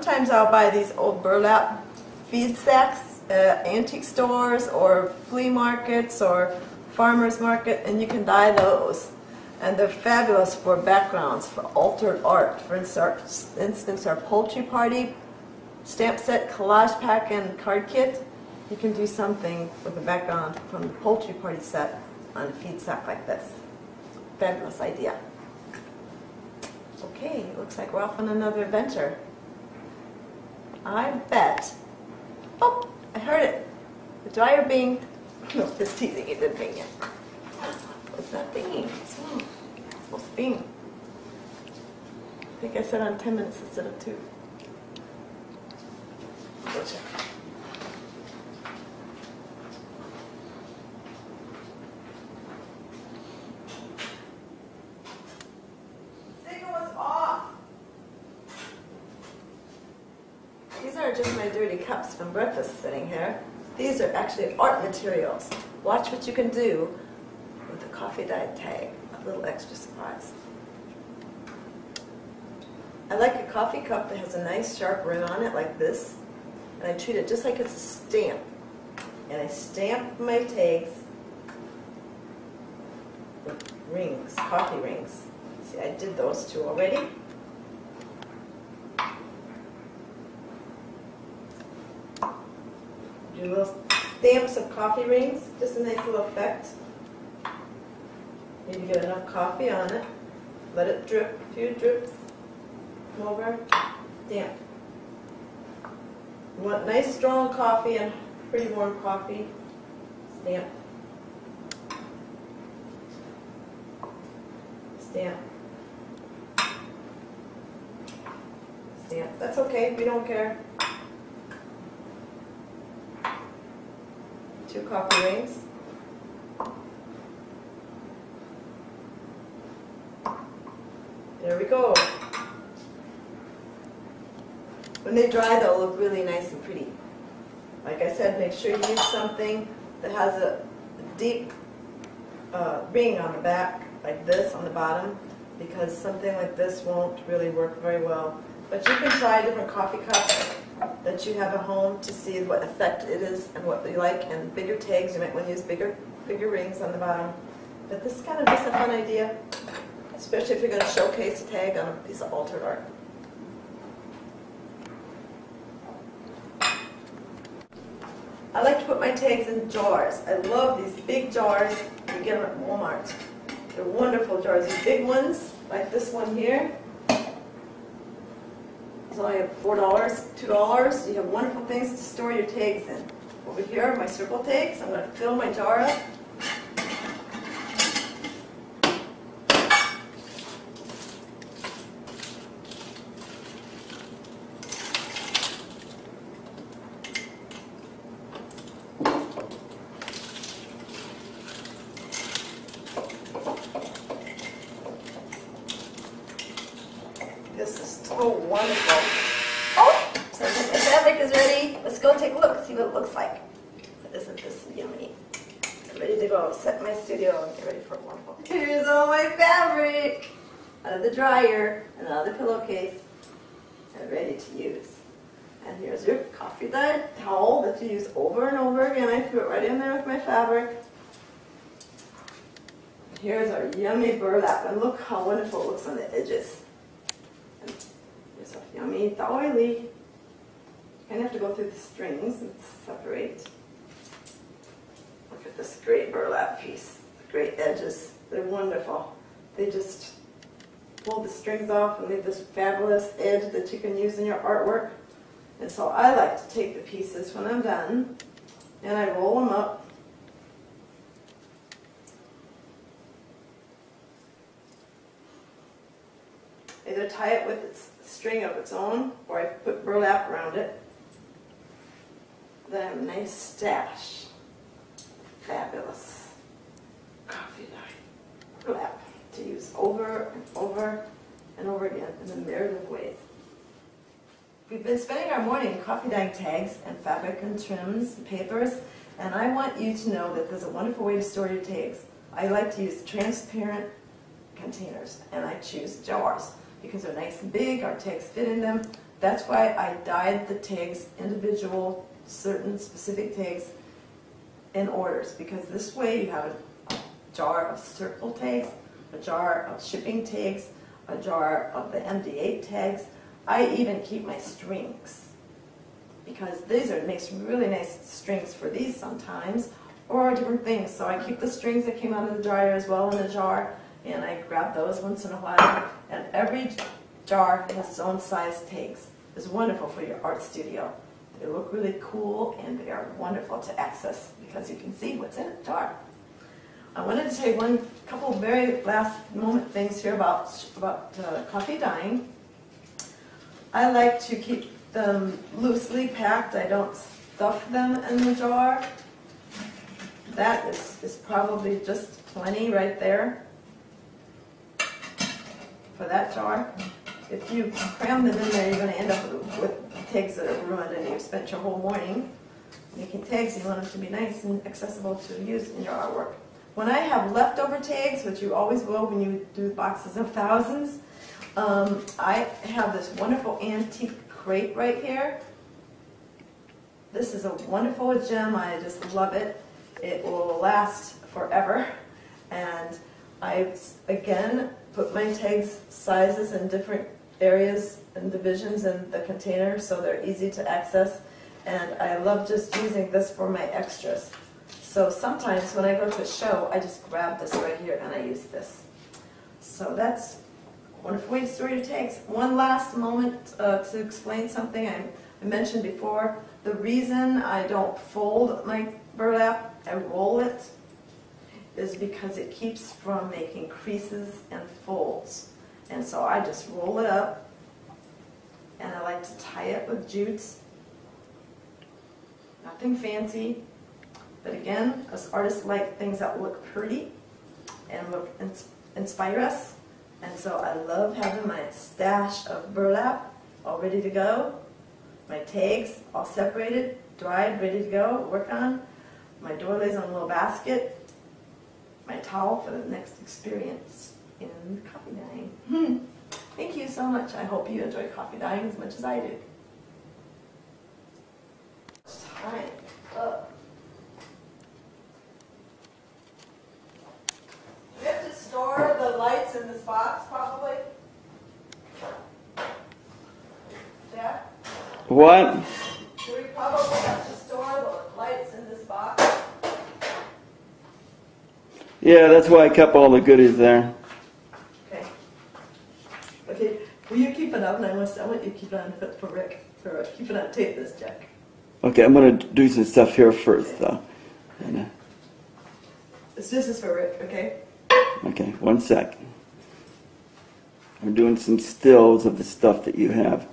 Sometimes I'll buy these old burlap feed sacks at antique stores or flea markets or farmers market, and you can dye those. And they're fabulous for backgrounds, for altered art. For instance, our poultry party stamp set, collage pack, and card kit. You can do something with the background from the poultry party set on a feed sack like this. Fabulous idea. Okay, looks like we're off on another adventure. I bet. Oh, I heard it. The dryer binged. No, it's teasing. It didn't bing yet. It's not binging. It's wrong. It's supposed to bing. I think I said on 10 minutes instead of 2. Go check. These aren't just my dirty cups from breakfast sitting here. These are actually art materials. Watch what you can do with a coffee dye tag. A little extra surprise. I like a coffee cup that has a nice sharp rim on it like this. And I treat it just like it's a stamp. And I stamp my tags with rings, coffee rings. See, I did those 2 already. Do little stamps of coffee rings, just a nice little effect. Need to get enough coffee on it. Let it drip, a few drips. Come over, stamp. You want nice strong coffee and pretty warm coffee. Stamp. Stamp. Stamp. That's okay, we don't care. 2 coffee rings. There we go. When they dry, they'll look really nice and pretty. Like I said, make sure you use something that has a deep ring on the back, like this on the bottom, because something like this won't really work very well. But you can try different coffee cups that you have at home to see what effect it is and what you like, and bigger tags. You might want to use bigger rings on the bottom. But this is kind of just a fun idea, especially if you're going to showcase a tag on a piece of altered art. I like to put my tags in jars. I love these big jars. You get them at Walmart. They're wonderful jars. These big ones, like this one here. So I have $4, $2. You have wonderful things to store your tags in. Over here are my circle tags. I'm going to fill my jar up. This is so wonderful. Oh, so my fabric is ready. Let's go take a look, see what it looks like. Isn't this yummy? I'm ready to go set my studio and get ready for a wonderful. Here's all my fabric out of the dryer and out of the pillowcase and ready to use. And here's your coffee dye towel that you use over and over again. I threw it right in there with my fabric. Here's our yummy burlap, and look how wonderful it looks on the edges. There's a yummy doily. And I have to go through the strings and separate. Look at this great burlap piece. The great edges. They're wonderful. They just pull the strings off and leave this fabulous edge that you can use in your artwork. And so I like to take the pieces when I'm done and I roll them up. Either tie it with its string of its own, or I put burlap around it. Then I have a nice stash. Fabulous coffee dye burlap to use over and over and over again in a myriad of ways. We've been spending our morning coffee dyeing tags and fabric and trims and papers, and I want you to know that there's a wonderful way to store your tags. I like to use transparent containers, and I choose jars because they're nice and big, our tags fit in them, That's why I dyed the tags, individual, certain specific tags in orders, because this way you have a jar of circle tags, a jar of shipping tags, a jar of the MD8 tags. I even keep my strings, because these are makes really nice strings for these sometimes, or different things. So I keep the strings that came out of the dryer as well in a jar, and I grab those once in a while. And every jar has its own size tags. It's wonderful for your art studio. They look really cool, and they are wonderful to access because you can see what's in a jar. I wanted to say couple very last moment things here about coffee dyeing. I like to keep them loosely packed. I don't stuff them in the jar. That is probably just plenty right there for that jar. If you cram them in there, you're going to end up with tags that are ruined, and you've spent your whole morning making tags. You want them to be nice and accessible to use in your artwork. When I have leftover tags, which you always will when you do boxes of thousands, I have this wonderful antique crate right here. This is a wonderful gem. I just love it. It will last forever. And I, again, put my tags sizes in different areas and divisions in the container so they're easy to access. And I love just using this for my extras. So sometimes when I go to a show, I just grab this right here and I use this. So that's a wonderful way to store your tags. One last moment to explain something I mentioned before. The reason I don't fold my burlap and roll it is because it keeps from making creases and folds. And so I just roll it up, and I like to tie it with jutes. Nothing fancy, but again, us artists like things that look pretty and look inspire us. And so I love having my stash of burlap all ready to go, my tags all separated, dried, ready to go, work on, my doilies on a little basket, my towel for the next experience in coffee dyeing. Thank you so much. I hope you enjoy coffee dyeing as much as I do. Time up. We have to store the lights in this box, probably. Jack? What? We probably have to store the lights in this box. Yeah, that's why I kept all the goodies there. Okay. Okay. Will you keep it up? And I want you to keep it on for Rick. Keep it on tape, this Jack. Okay, I'm gonna do some stuff here first, okay. Though. And, this is for Rick, okay? Okay, one sec. I'm doing some stills of the stuff that you have.